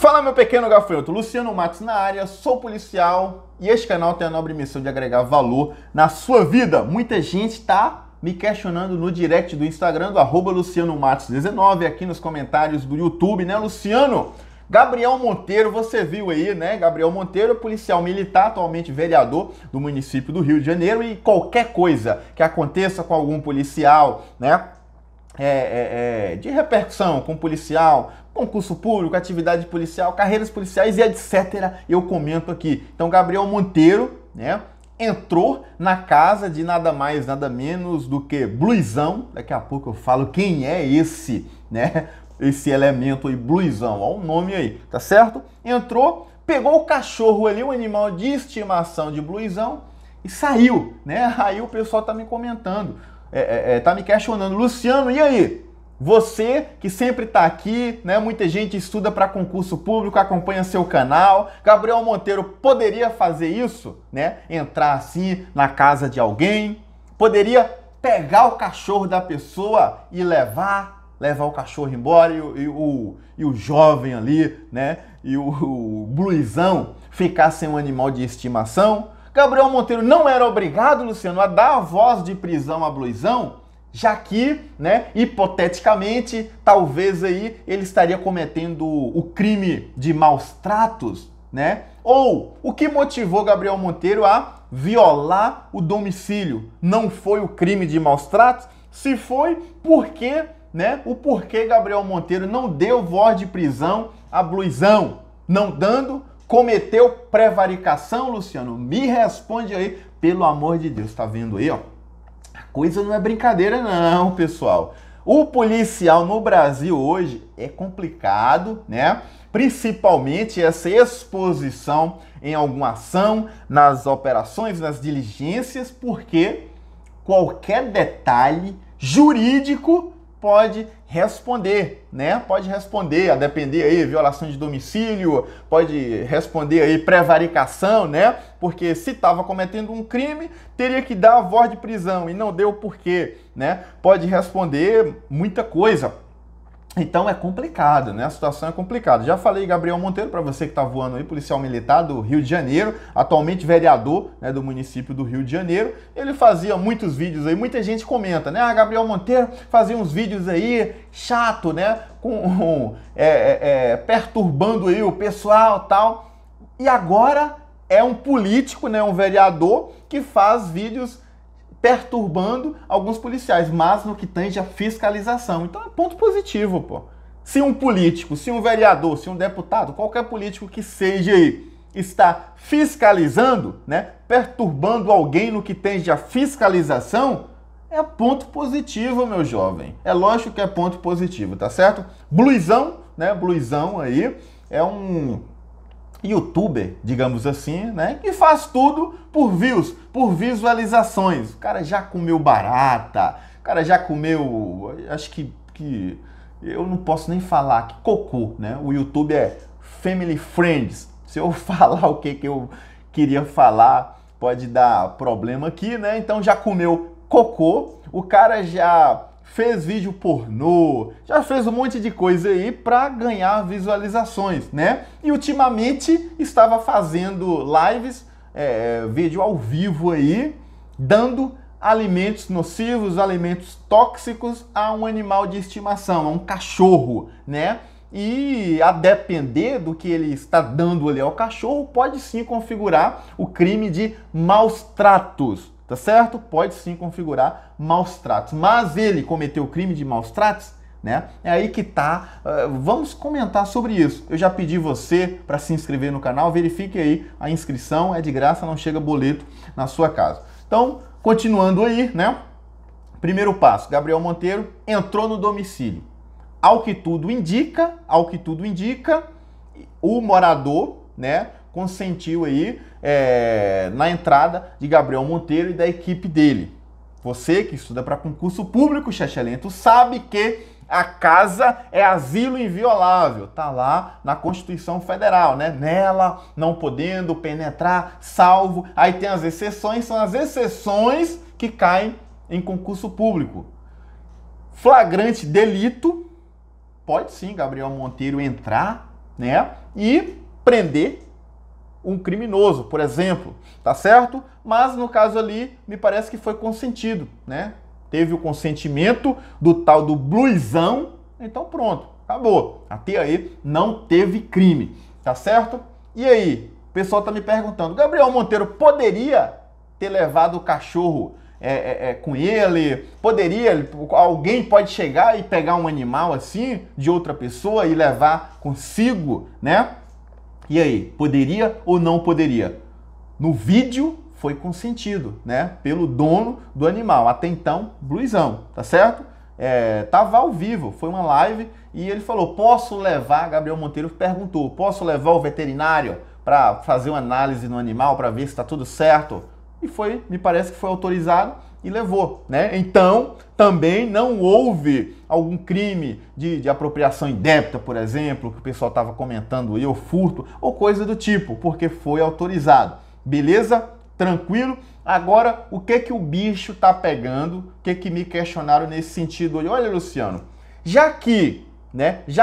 Fala, meu pequeno gafanhoto, Luciano Matos na área, sou policial e este canal tem a nobre missão de agregar valor na sua vida. Muita gente tá me questionando no direct do Instagram, do @lucianomatos19, aqui nos comentários do YouTube, né, Luciano? Gabriel Monteiro, você viu aí, né? Gabriel Monteiro, policial militar, atualmente vereador do município do Rio de Janeiro, e qualquer coisa que aconteça com algum policial, né? De repercussão com policial, concurso público, atividade policial, carreiras policiais e etc. Eu comento aqui. Então, Gabriel Monteiro, né, entrou na casa de nada mais, nada menos do que Bluezão. Daqui a pouco eu falo quem é esse, né? Esse elemento aí, Bluezão. Olha o nome aí, tá certo? Entrou, pegou o cachorro ali, o animal de estimação de Bluezão, e saiu, né? Aí o pessoal tá me comentando. Tá me questionando, Luciano, e aí? Você que sempre tá aqui, né? Muita gente estuda para concurso público, acompanha seu canal. Gabriel Monteiro poderia fazer isso, né? Entrar assim na casa de alguém, poderia pegar o cachorro da pessoa e levar o cachorro embora e o jovem ali, né? E o Bluezão ficar sem um animal de estimação. Gabriel Monteiro não era obrigado, Luciano, a dar a voz de prisão a Bluezão, já que, né, hipoteticamente, talvez aí ele estaria cometendo o crime de maus tratos, né? Ou o que motivou Gabriel Monteiro a violar o domicílio? Não foi o crime de maus tratos? Se foi, por quê, né? O porquê Gabriel Monteiro não deu voz de prisão a Bluezão? Não dando, cometeu prevaricação, Luciano? Me responde aí, pelo amor de Deus. Tá vendo aí, ó? A coisa não é brincadeira não, pessoal. O policial no Brasil hoje é complicado, né? Principalmente essa exposição em alguma ação, nas operações, nas diligências, porque qualquer detalhe jurídico pode responder, né? Pode responder, a depender aí, violação de domicílio, pode responder aí prevaricação, né? Porque se estava cometendo um crime, teria que dar a voz de prisão e não deu por quê, né? Pode responder muita coisa. Então é complicado, né? A situação é complicada. Já falei, Gabriel Monteiro, para você que tá voando aí, policial militar do Rio de Janeiro, atualmente vereador, né, do município do Rio de Janeiro. Ele fazia muitos vídeos aí, muita gente comenta, né? Ah, Gabriel Monteiro fazia uns vídeos aí chato, né? Perturbando aí o pessoal e tal. E agora é um político, né? Um vereador que faz vídeos perturbando alguns policiais, mas no que tange a fiscalização. Então é ponto positivo, pô. Se um político, se um vereador, se um deputado, qualquer político que seja aí, está fiscalizando, né, perturbando alguém no que tange a fiscalização, é ponto positivo, meu jovem. É lógico que é ponto positivo, tá certo? Bluezão, né, Bluezão aí, é um youtuber, digamos assim, né? Que faz tudo por views, por visualizações. O cara já comeu barata, o cara já comeu, acho que eu não posso nem falar, que cocô, né? O YouTube é family friends. Se eu falar o que eu queria falar, pode dar problema aqui, né? Então já comeu cocô, o cara já fez vídeo pornô, já fez um monte de coisa aí para ganhar visualizações, né? E ultimamente estava fazendo lives, vídeo ao vivo aí, dando alimentos nocivos, alimentos tóxicos a um animal de estimação, a um cachorro, né? E a depender do que ele está dando ali ao cachorro, pode sim configurar o crime de maus tratos. Tá certo? Pode sim configurar maus tratos. Mas ele cometeu o crime de maus tratos, né? É aí que tá. Vamos comentar sobre isso. Eu já pedi você para se inscrever no canal. Verifique aí, a inscrição é de graça, não chega boleto na sua casa. Então, continuando aí, né? Primeiro passo, Gabriel Monteiro entrou no domicílio. Ao que tudo indica, o morador, né, consentiu aí na entrada de Gabriel Monteiro e da equipe dele. Você que estuda para concurso público, Xexelento, sabe que a casa é asilo inviolável. Tá lá na Constituição Federal, né? Nela não podendo penetrar, salvo. Aí tem as exceções, são as exceções que caem em concurso público. Flagrante delito, pode sim Gabriel Monteiro entrar, né? e prender um criminoso, por exemplo, tá certo? Mas no caso ali, me parece que foi consentido, né? Teve o consentimento do tal do Bluezão, então pronto, acabou. Até aí não teve crime, tá certo? E aí, o pessoal tá me perguntando, Gabriel Monteiro poderia ter levado o cachorro com ele? Poderia, alguém pode chegar e pegar um animal assim, de outra pessoa e levar consigo, né? E aí, poderia ou não poderia? No vídeo foi consentido, né? Pelo dono do animal. Até então, Bluezão, tá certo? Tava ao vivo, foi uma live e ele falou, posso levar, Gabriel Monteiro perguntou, posso levar o veterinário para fazer uma análise no animal, para ver se tá tudo certo? E foi, me parece que foi autorizado e levou, né? Então, também não houve algum crime de apropriação indébita, por exemplo, que o pessoal estava comentando, eu furto, ou coisa do tipo, porque foi autorizado. Beleza? Tranquilo? Agora, o que o bicho tá pegando? O que me questionaram nesse sentido? Olha, Luciano, já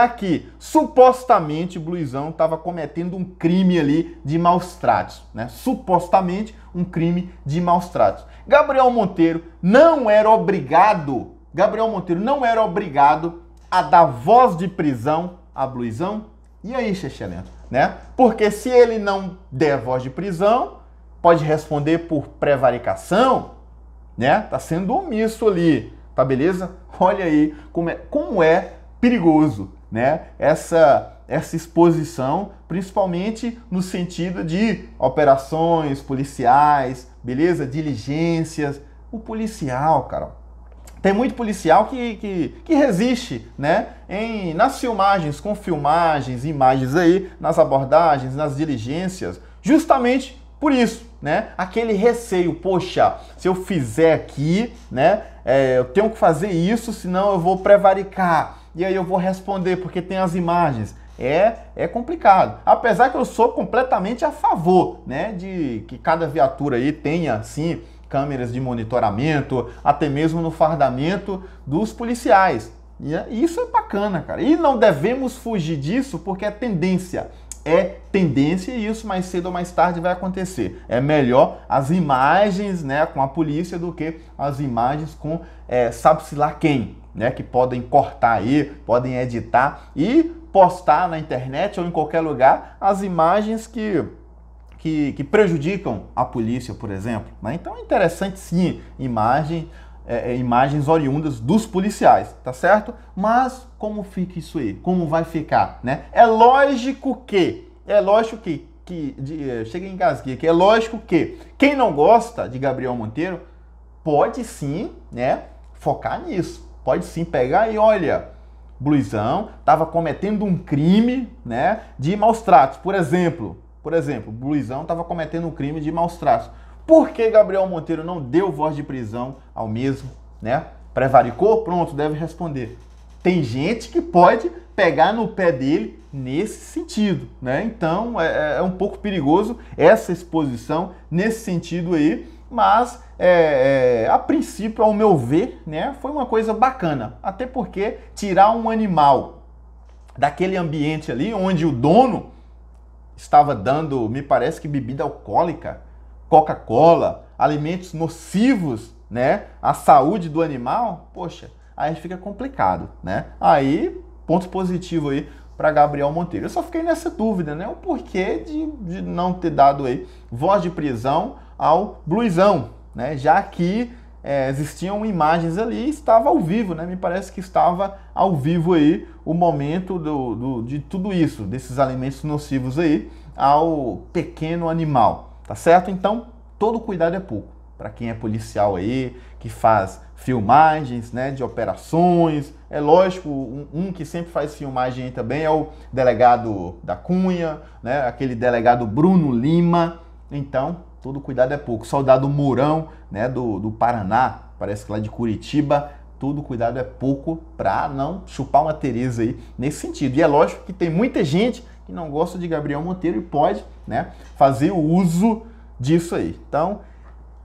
que supostamente Bluezão estava cometendo um crime ali de maus tratos, né? Supostamente um crime de maus tratos. Gabriel Monteiro não era obrigado a dar voz de prisão a Bluezão? E aí, Xexé Lento, né? Porque se ele não der voz de prisão, pode responder por prevaricação, né? Tá sendo omisso ali, tá beleza? Olha aí como é perigoso, né? Essa exposição, principalmente no sentido de operações policiais, beleza? Diligências. O policial, cara, tem muito policial que resiste, né? Nas filmagens, com filmagens, imagens aí, nas abordagens, nas diligências, justamente por isso, né? Aquele receio, poxa, se eu fizer aqui, né? Eu tenho que fazer isso, senão eu vou prevaricar. E aí eu vou responder, porque tem as imagens. É complicado. Apesar que eu sou completamente a favor, né, de que cada viatura aí tenha, sim, câmeras de monitoramento, até mesmo no fardamento dos policiais. E isso é bacana, cara. E não devemos fugir disso, porque é tendência. É tendência e isso mais cedo ou mais tarde vai acontecer. É melhor as imagens, né, com a polícia do que as imagens com sabe-se lá quem, né, que podem cortar aí, podem editar e postar na internet ou em qualquer lugar as imagens que prejudicam a polícia, por exemplo. Né? Então é interessante sim, imagens oriundas dos policiais, tá certo? Mas como fica isso aí? Como vai ficar, né? É lógico que quem não gosta de Gabriel Monteiro pode sim, né, focar nisso. Pode sim pegar e olha, Bluezão estava cometendo um crime, né, de maus tratos, por exemplo, Bluezão estava cometendo um crime de maus tratos. Por que Gabriel Monteiro não deu voz de prisão ao mesmo, né? Prevaricou? Pronto, deve responder. Tem gente que pode pegar no pé dele nesse sentido, né? Então, é um pouco perigoso essa exposição nesse sentido aí, mas, a princípio, ao meu ver, né, foi uma coisa bacana. Até porque tirar um animal daquele ambiente ali, onde o dono estava dando, me parece que bebida alcoólica, Coca-Cola, alimentos nocivos, né, à saúde do animal, poxa, aí fica complicado, né? Aí, ponto positivo aí para Gabriel Monteiro. Eu só fiquei nessa dúvida, né? O porquê de não ter dado aí voz de prisão ao Bluezão, né? Já que existiam imagens ali e estava ao vivo, né? Me parece que estava ao vivo aí o momento de tudo isso, desses alimentos nocivos aí ao pequeno animal. Tá certo? Então, todo cuidado é pouco. Para quem é policial aí, que faz filmagens, né, de operações, é lógico, um que sempre faz filmagem aí também é o delegado da Cunha, né, aquele delegado Bruno Lima. Então, todo cuidado é pouco. Soldado Mourão, né, do Paraná, parece que lá de Curitiba, todo cuidado é pouco para não chupar uma Tereza aí nesse sentido. E é lógico que tem muita gente que não gosta de Gabriel Monteiro e pode, né, fazer o uso disso aí. Então,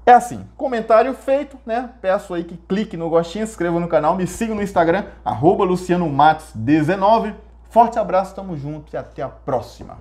é assim, comentário feito, né? Peço aí que clique no gostinho, se inscreva no canal, me siga no Instagram, @LucianoMatos19. Forte abraço, tamo junto e até a próxima.